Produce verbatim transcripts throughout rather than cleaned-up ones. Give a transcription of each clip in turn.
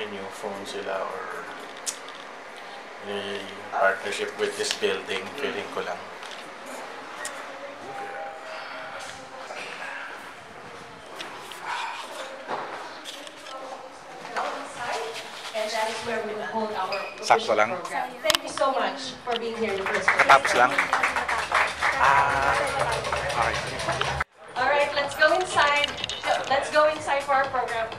akin yung phone sila or may partnership with this building, feeling ko lang. Sakto lang. Thank you so much for being here. Tapos lang. Ah, okay. All right, let's go inside. Let's go inside for our program.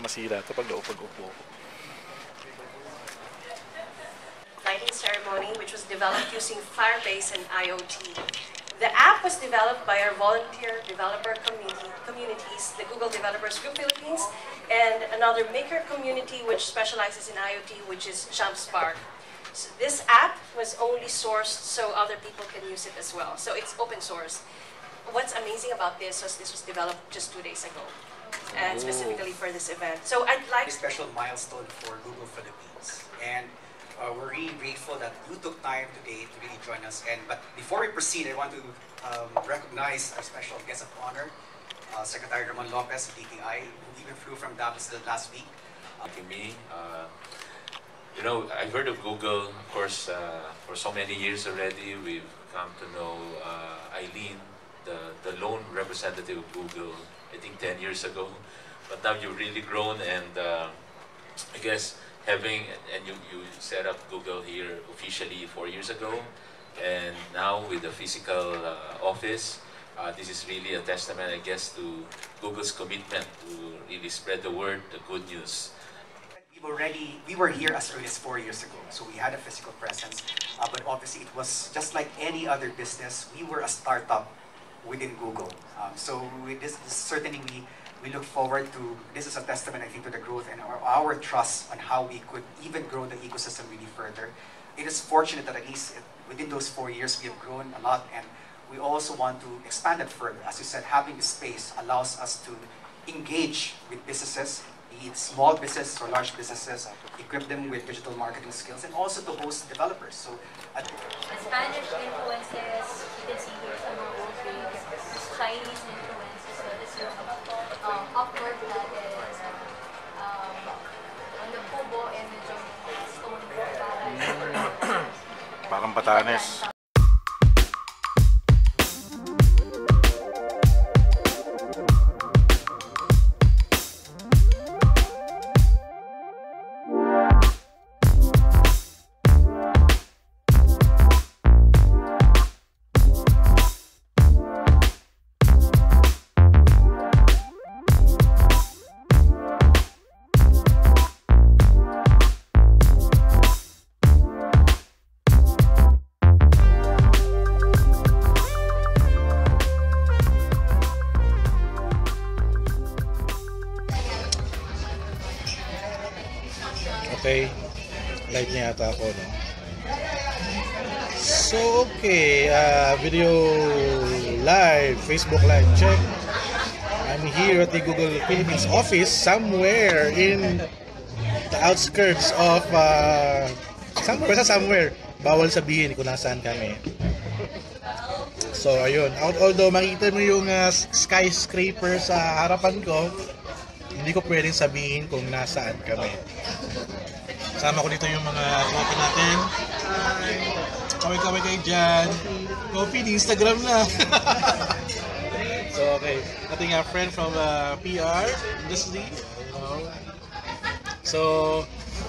Masira ito pag naupo-upo. Lighting ceremony which was developed using Firebase and I O T. The app was developed by our volunteer developer community, communities, the Google Developers Group Philippines, and another maker community which specializes in I O T, which is Jump Spark. So this app was only sourced so other people can use it as well. So it's open source. What's amazing about this was this was developed just two days ago. And Ooh. specifically for this event. So I'd like a special milestone for Google Philippines. And uh, we're really grateful that you took time today to really join us. And But before we proceed, I want to um, recognize our special guest of honor, uh, Secretary Ramon Lopez of D T I, who even flew from Davos last week. Uh, to me, uh, you know, I've heard of Google, of course, uh, for so many years already. We've come to know uh, Eileen, the, the lone representative of Google, I think ten years ago, but now you've really grown, and uh, I guess having, and you, you set up Google here officially four years ago, and now with the physical uh, office, uh, this is really a testament, I guess, to Google's commitment to really spread the word, the good news. We were, ready, we were here as early as four years ago, so we had a physical presence, uh, but obviously it was just like any other business. We were a startup within Google. Um, so we, this, this certainly we, we look forward to, this is a testament I think to the growth and our, our trust on how we could even grow the ecosystem really further. It is fortunate that at least within those four years we have grown a lot, and we also want to expand it further. As you said, having this space allows us to engage with businesses, be it small businesses or large businesses, equip them with digital marketing skills, and also to host developers. So, uh, Spanish influences, you can see here some of Chinese influences, so this is um, upward lattice, um, on the Kubo and the stone para parang Batanes. Okay, live niya ata ako, no? So, okay, uh, video live, Facebook live, check. I'm here at the Google Philippines office somewhere in the outskirts of, uh, somewhere, sa somewhere, bawal sabihin kung nasaan kami. So, ayun, although makita mo yung uh, skyscraper sa harapan ko, hindi ko pwedeng sabihin kung nasaan kami. Sama ko dito yung mga coffee natin. Kaway-kaway kayo dyan. Coffee, di Instagram na. So, okay. Ating uh, friend from uh, P R industry. Uh, so,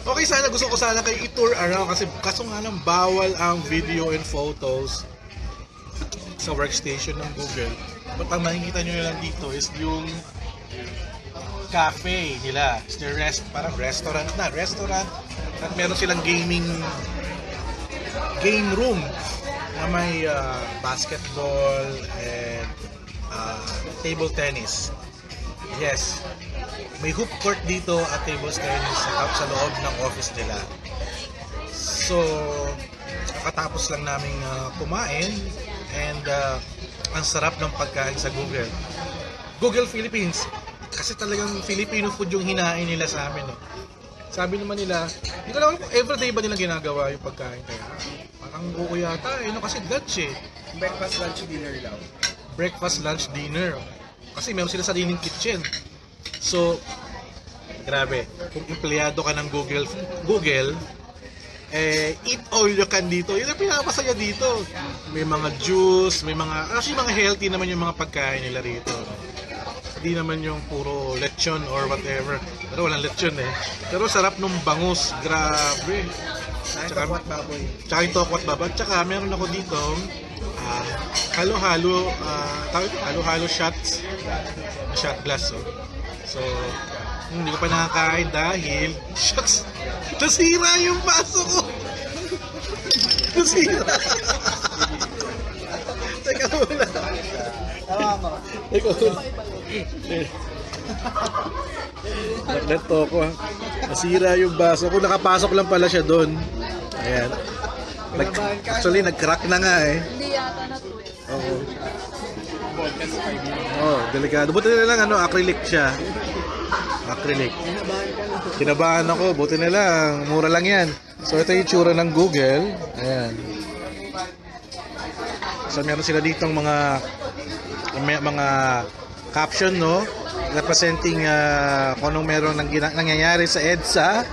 okay, sana gusto ko sana kayo i-tour around kasi kaso nga lang bawal ang video and photos sa workstation ng Google. But ang makikita nyo lang dito is yung cafe nila, rest, parang restaurant na, restaurant at meron silang gaming game room na may uh, basketball and uh, table tennis. Yes, may hoop court dito at table tennis sa loob ng office nila. So, katapos lang naming uh, kumain, and uh, ang sarap ng pagkain sa Google. Google Philippines, kasi talagang Filipino food yung hinain nila sa amin. No? Sabi naman nila, hindi ko alam kung everyday ba nila ginagawa yung pagkain. Kaya parang buko yata, eh, no? Kasi Dutch eh. Breakfast, lunch, dinner lang. Breakfast, lunch, dinner. Kasi meron sila sariling kitchen. So, grabe, kung empleyado ka ng Google, Google, eh, eat all you can dito. Yun ang pinakamasaya dito. May mga juice, may mga, actually mga healthy naman yung mga pagkain nila rito. Hindi naman yung puro lechon or whatever. Pero walang lechon eh. Pero sarap nung bangus. Grabe. Tsaka yung tokwat baboy. Tsaka yung tokwat baboy. Tsaka meron ako dito, ah, halo-halo, ah, tawag ito, halo-halo shots. Shot glass. Oh. So, hindi ko pa nakakain dahil, shucks, nasira yung baso ko. Nasira. Teka muna. Teka muna. Nagleto ko ha. Nasira yung baso ko. Nakapasok lang pala siya doon. Ayan. Nag actually, nag-crack na nga eh. Hindi yata na-twist. Oo. Oo, delikado. Buti na lang ano, acrylic siya. Acrylic. Kinabahan ako, buti na lang, mura lang yan. So ito yung tsura ng Google. Ayan. So meron sila ditong mga mga caption, no? Representing uh, kung anong meron nang nangyayari sa EDSA.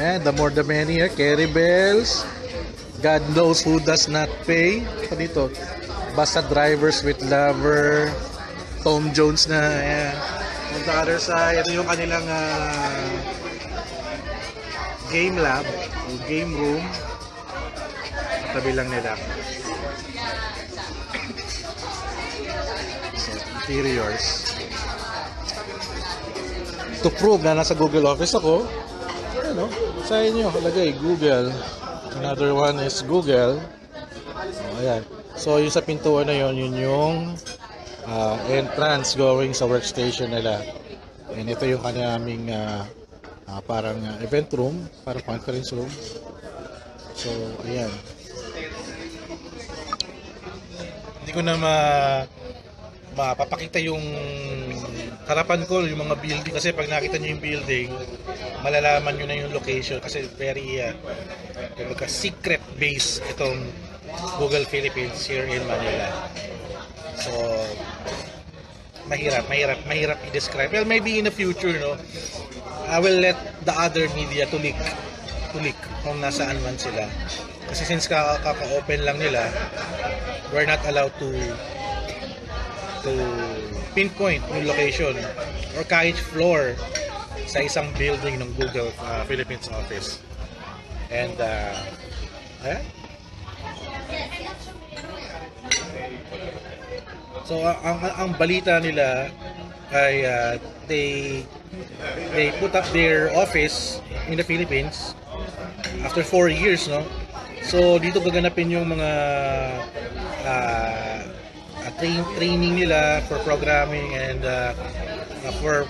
Ayan, the more the merrier, carry bells, God knows who does not pay. Ito dito, basta drivers with lover, Tom Jones na, ayan. On the other side, ito yung kanilang uh, game lab o game room. Tabi lang nila. So, interiors. To prove na nasa Google office ako, ano, sa inyo, lagay Google. Another one is Google. Oh, ayan. So, yung sa pintuan na yun, yun yung Uh, entrance going sa workstation nila. And ito yung kanyaming uh, uh, parang uh, event room, parang conference room. So, ayan. Hindi ko na ma mapapakita yung harapan ko, yung mga building. Kasi pag nakita nyo yung building, malalaman nyo na yung location. Kasi very uh, secret base itong Google Philippines here in Manila. So, mahirap, mahirap, mahirap i-describe. Well, maybe in the future, no, I will let the other media tulik, tulik kung nasaan man sila. Kasi since kaka-open lang nila, we're not allowed to to pinpoint yung location or kahit floor sa isang building ng Google uh, Philippines office. And, uh, eh? So ang, ang ang balita nila ay uh, they they put up their office in the Philippines after four years, no. So dito gaganapin yung mga uh, uh, train, training nila for programming and uh, uh, for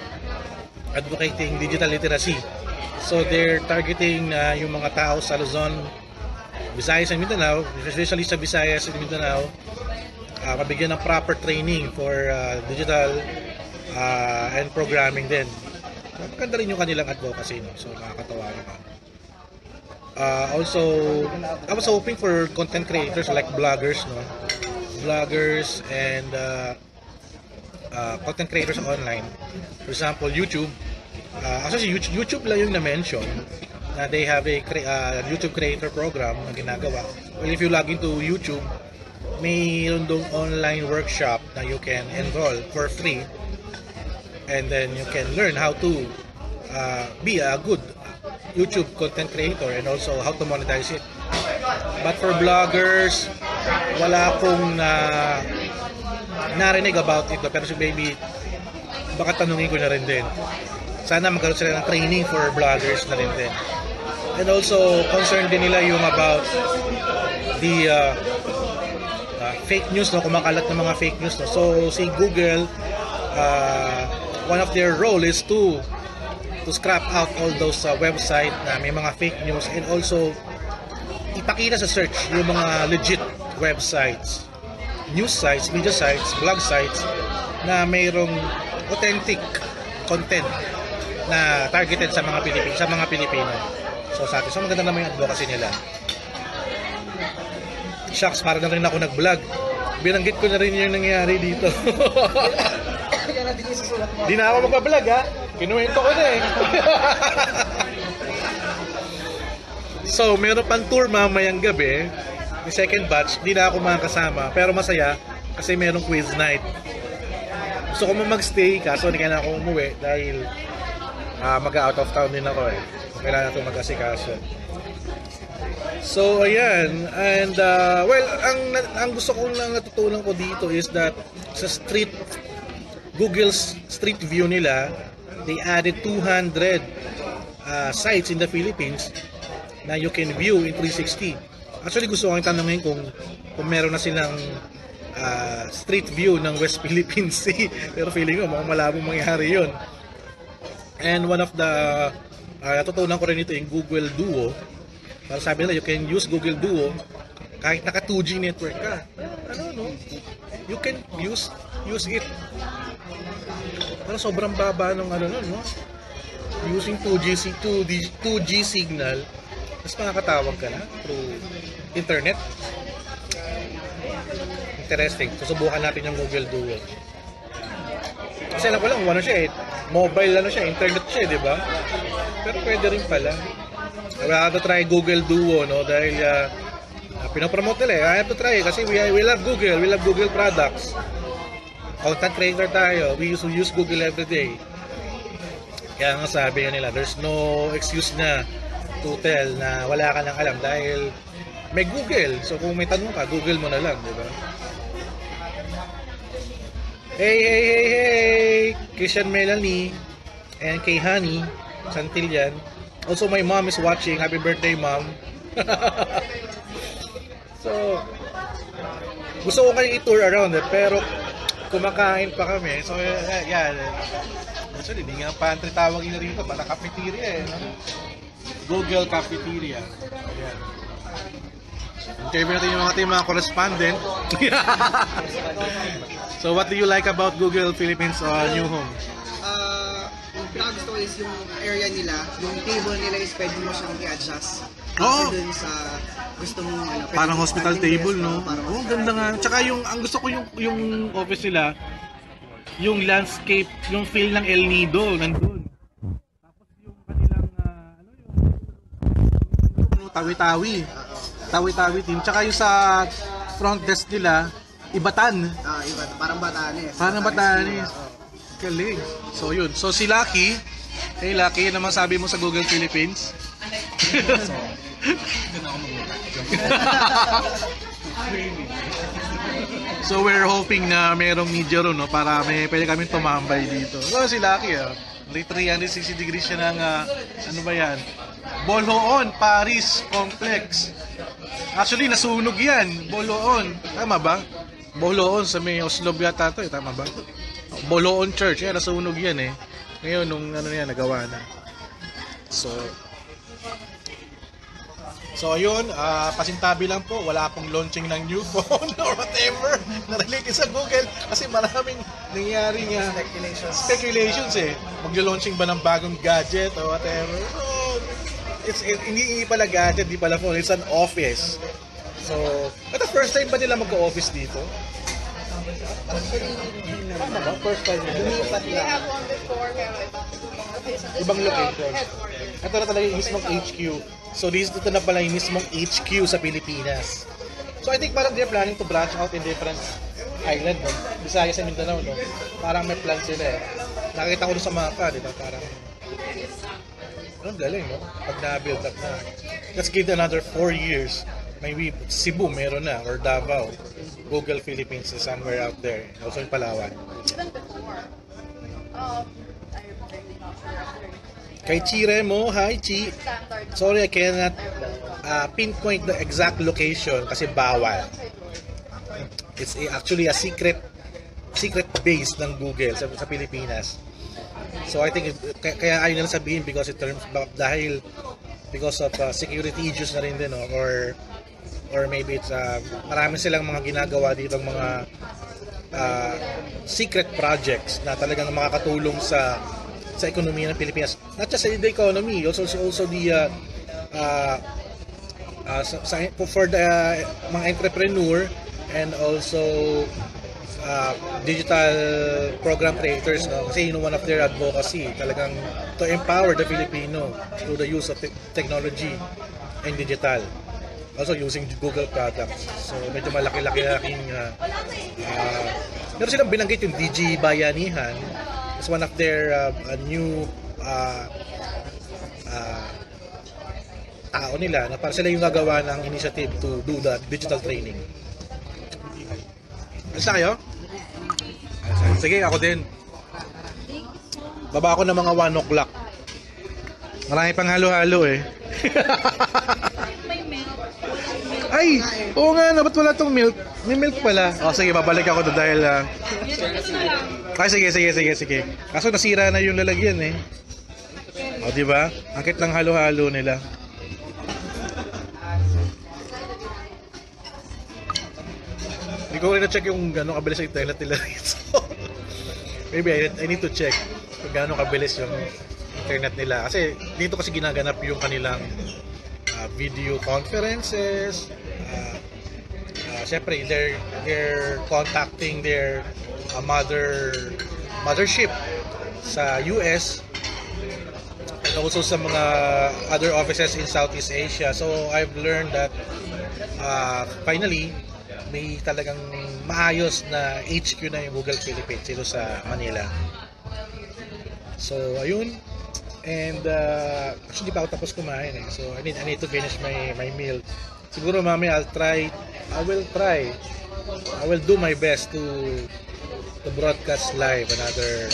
advocating digital literacy. So they're targeting uh, yung mga tao sa Luzon, Visayas and Mindanao, especially sa Visayas and Mindanao. Uh, mabigyan ng proper training for uh, digital uh, and programming din. Maganda rin yung kanilang advocacy, no? So nakakatawa naman. Uh, also, I was hoping for content creators like bloggers, no? Bloggers and uh, uh, content creators online. For example, YouTube. Uh, actually, YouTube lang yung na-mention na they have a cre uh, YouTube creator program na ginagawa. Well, if you log into YouTube, mayroon doon online workshop na you can enroll for free, and then you can learn how to uh, be a good YouTube content creator and also how to monetize it. But for bloggers, wala akong uh, narinig about it, pero maybe baka tanungin ko na rin din. Sana magkaroon sila ng training for bloggers na rin din. And also concerned din nila yung about the uh, fake news, no, kumakalat ng mga fake news, no. So si Google, uh, one of their role is to to scrap out all those uh, website na may mga fake news, and also ipakita sa search yung mga legit websites, news sites, media sites, blog sites na mayroong authentic content na targeted sa mga Pilipino, sa mga Pilipino. So sa atin, so maganda naman yung advocacy nila. Shucks, para na rin ako nag-vlog. Binanggit ko na rin yung nangyari dito. Di na ako magpa-vlog, ha? Kinuwento ko na eh. So, meron pang tour mamayang gabi. Yung second batch, di na ako makakasama. Pero masaya kasi merong quiz night. Gusto ko mag-stay, kaso hindi ka na ako umuwi dahil uh, mag-out of town din ako eh. Kailangan ito mag-asikaso. So, ayan. And, uh, well, ang, ang gusto kong natutunan ko dito is that sa street, Google's street view nila, they added two hundred uh, sites in the Philippines na you can view in three sixty. Actually, gusto kong tanongin kung, kung meron na silang uh, street view ng West Philippine Sea. Pero feeling ko, mukhang malabong mangyari yun. And one of the, uh, natutunan ko rin ito yung Google Duo. Para sabi nila, you can use Google Duo kahit naka two G network ka. Ano, no? You can use, use it. Pero sobrang baba nung ano nun, no? Using two G, two G signal, mas makakatawag ka na through internet. Interesting. Susubukan natin yung Google Duo. Kasi alam ko lang, ano siya eh, mobile ano siya, internet siya, di ba? Pero pwede rin pala. We have to try Google Duo, no? Dahil uh, pinapromote nila eh. I have to try kasi we, we love Google. We love Google products. Content creator tayo, we used to use Google every day. Kaya nga sabi nila, there's no excuse na to tell na wala ka nang alam dahil may Google. So kung may tanong ka, Google mo na lang, di ba? Hey, hey, hey, hey! Christian Melanie and kay Honey Santillan. Also, my mom is watching. Happy birthday, mom! So, gusto ko kayo i-tour around eh, pero kumakain pa kami. So, uh, yan. Actually, hindi nga pantry tawag nila rito. Para cafeteria eh. Google Cafeteria. Ayan. Okay, meron natin yung mga ating mga correspondent. So, what do you like about Google Philippines or uh, new home? Uh, yung pinakagusto ko is yung area nila. Yung table nila is pwede mo siyang i-adjust. Oh! Dun sa gusto mo, ano, parang hospital table, no? Oh, ganda nga. Tsaka yung, ang gusto ko yung, yung office nila, yung landscape, yung feel ng El Nido, nandun. Tapos yung kanilang, uh, ano yung, yung Tawi-tawi. Tawi-tawi team. Tsaka yung sa front desk nila, Ibatan. Ah, Ibatan. Parang Batanes. Parang Batanes. Galing. So, yun. So, si Lucky, hey Lucky, ano masabi mo sa Google Philippines? So we're hoping na merong media ron, no, para may pwede kami tumambay dito. So si Lucky, oh, three sixty degrees siya ng uh, ano ba yan? Boljoon, Paris Complex. Actually nasunog yan, Boljoon. Tama ba? Boljoon sa may Oslo yata to, eh, tama ba? Boljoon Church, eh, nasunog yan eh. Ngayon nung ano niya nagawa na. So So ayun, uh, pasintabi lang po, wala pong launching ng new phone or whatever na related sa Google kasi maraming nangyari nga speculations, speculations eh. Mag-launching ba ng bagong gadget or whatever. So, it's, it, hindi, hindi pala gadget, hindi pala phone, it's an office. So, at the first time ba nila magka-office dito? Actually, hindi naman. Ano ba? First time nila? We have one before, pero ibang location. Ito na talaga yung mismong H Q. So this ito na pala yung mismong H Q sa Pilipinas. So I think parang they're planning to branch out in different island, no? Visayas and Mindanao, no? Parang may plan sila eh. Nakakita ko doon sa mapa, di ba? Parang ano, galing, no? Pag na-build up na. Let's give it another four years. Maybe Cebu meron na, or Davao. Google Philippines is somewhere out there. Also in Palawan. Even before. Um, Kay Chire mo, hi Chi. Sorry, I cannot uh, pinpoint the exact location kasi bawal. It's a, actually a secret secret base ng Google sa, sa Pilipinas. So I think, it, kaya ayaw nila sabihin because it turns out dahil because of uh, security issues na rin din, no? or or maybe it's uh, marami silang mga ginagawa dito, mga uh, secret projects na talagang makakatulong sa sa ekonomiya ng Pilipinas. Not just the economy, also also the uh, uh, uh, for the uh, mga entrepreneur and also uh, digital program creators, no? Kasi yun, one of their advocacy talagang to empower the Filipino through the use of te technology and digital. Also using Google products. So medyo malaki-laki laking uh, uh, meron silang binanggit yung Digi Bayanihan. It's one of their uh, a new uh, uh, tao nila na para sila yung nagawa ng initiative to do the digital training. Alas kayo? Sige, ako din. Baba ako ng mga one o'clock. Marami pang halo-halo eh. Ay! Oo nga, no, ba't wala tong milk? May milk pala. O, oh, sige, babalik ako to dahil... Uh... Ay, sige, sige, sige, sige. Kaso nasira na yung lalagyan eh. O, oh, diba? Akit ng halo-halo nila. Hindi ko rin na-check yung gano'ng kabilis yung toilet nila. So, maybe I, I need to check kung gano'ng kabilis yung internet nila. Kasi dito kasi ginaganap yung kanilang... Uh, video conferences, uh, uh, syempre they're, they're contacting their uh, mother mothership sa U S and also sa mga other offices in Southeast Asia. So I've learned that uh, finally may talagang maayos na H Q na yung Google Philippines dito sa Manila. So ayun. And uh, actually, di pa ako tapos kumain eh. So I need, I need to finish my, my meal. Siguro mami, I'll try, I will try, I will do my best to to broadcast live another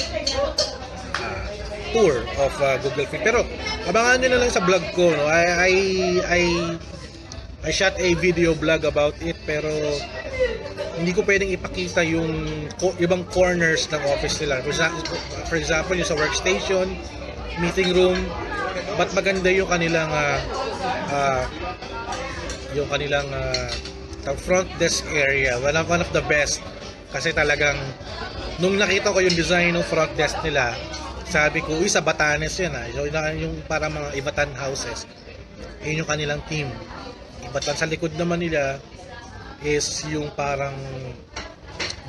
uh, tour of uh, Google Feed. Pero abangan nyo na lang sa vlog ko, no? I, I, I, I shot a video vlog about it, pero hindi ko pwedeng ipakita yung co ibang corners ng office nila. For example, for example yung sa workstation, meeting room, but maganda yung kanilang uh, uh, yung kanilang uh, front desk area. One of, one of the best kasi talagang nung nakita ko yung design ng front desk nila, sabi ko, uy, sa Batanes yun ah. So, yung para mga Ibatan houses, yun yung kanilang team. Ibatan sa likod naman nila is yung parang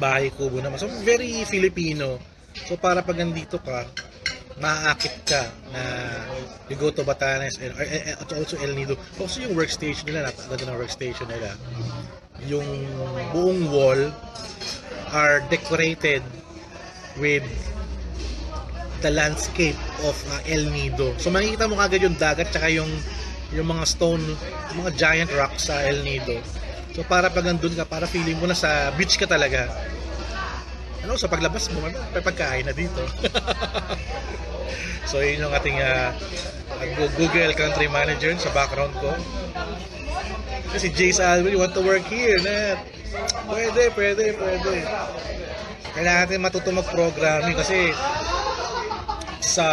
bahay kubo naman, so very Filipino. So para pag nandito ka, maaakit ka na you go to Batanes and, and, and also El Nido. Also yung workstation nila, natatanda ng workstation nila, yung buong wall are decorated with the landscape of uh, El Nido. So makikita mo kagad yung dagat tsaka yung yung mga stone, yung mga giant rocks sa El Nido. So para pag nandun ka, para feeling mo na sa beach ka talaga. Ano, sa paglabas mo, pagkain na dito. So yun yung ating uh, Google Country Manager sa background ko. Si Jace Alvin, you want to work here, Nat? Pwede, pwede, pwede. Kailangan natin matuto mag-programming kasi sa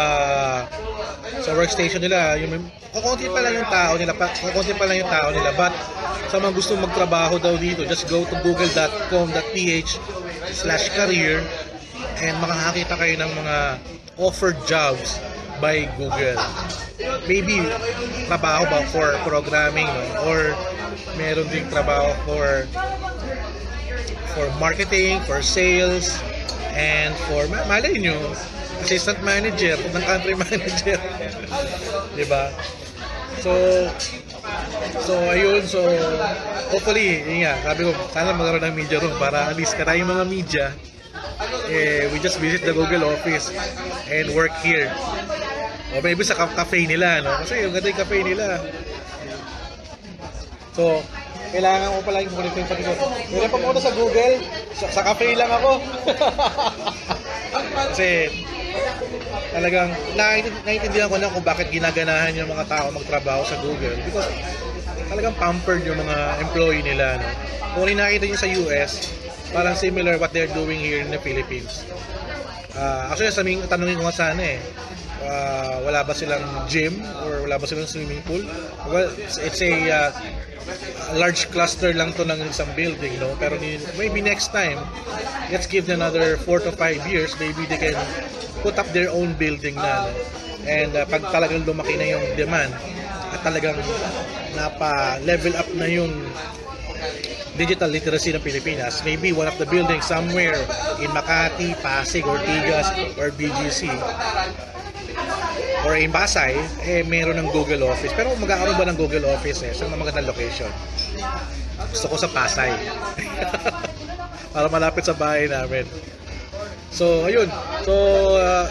sa workstation nila, yung kukunti pa lang yung tao nila, kukunti pa lang yung tao nila, but sa mga gusto magtrabaho daw dito, just go to google dot com dot p h slash career and makakakita kayo ng mga offered jobs by Google. Maybe trabaho ba for programming, no? Or meron ding trabaho for for marketing, for sales, and for, malay nyo, assistant manager ng country manager. Diba? So So ayun, so hopefully, yun nga, sabi ko, sana magkaroon ng media room para at least karayong mga media, eh, we just visit the Google office and work here. O maybe sa cafe nila, no? Kasi yung ganda yung cafe nila. So, kailangan ko pala yung monitor yung pati ko. Meron pa muna sa Google, sa, sa cafe lang ako. Kasi, talagang naiintindihan ko na kung bakit ginaganahan yung mga tao magtrabaho sa Google, because talagang pampered yung mga employee nila, no? Kung nakita nyo sa U S, parang similar what they're doing here in the Philippines. Uh, actually, sa aming tanongin ko nga sana eh, uh, wala ba silang gym or wala ba silang swimming pool? Well, it's a uh, large cluster lang to ng isang building, no? Pero maybe next time, let's give them another four to five years, maybe they can put up their own building na. And uh, pag talagang lumaki na yung demand at talagang napa-level up na yung digital literacy ng Pilipinas, maybe one of the buildings somewhere in Makati, Pasig, Ortigas, or B G C, or in Pasay, eh, meron ng Google Office. Pero magkakaroon ba ng Google Office eh? Saan na magandang location? Gusto ko sa Pasay. Para malapit sa bahay namin. So, ayun. So, uh,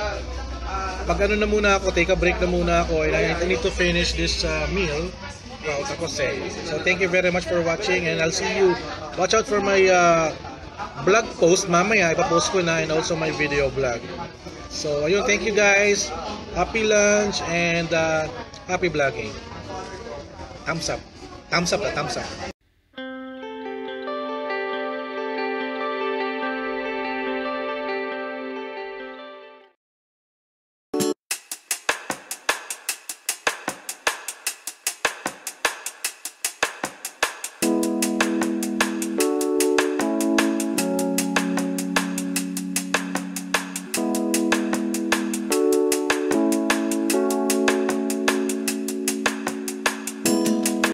pag ano na muna ako, take a break na muna ako, and I need to finish this uh, meal. So thank you very much for watching, and I'll see you. Watch out for my uh, blog post mamaya, ipapost ko na, and also my video blog. So ayun, thank you guys. Happy lunch and uh, happy vlogging. Thumbs up. Thumbs up na thumbs up.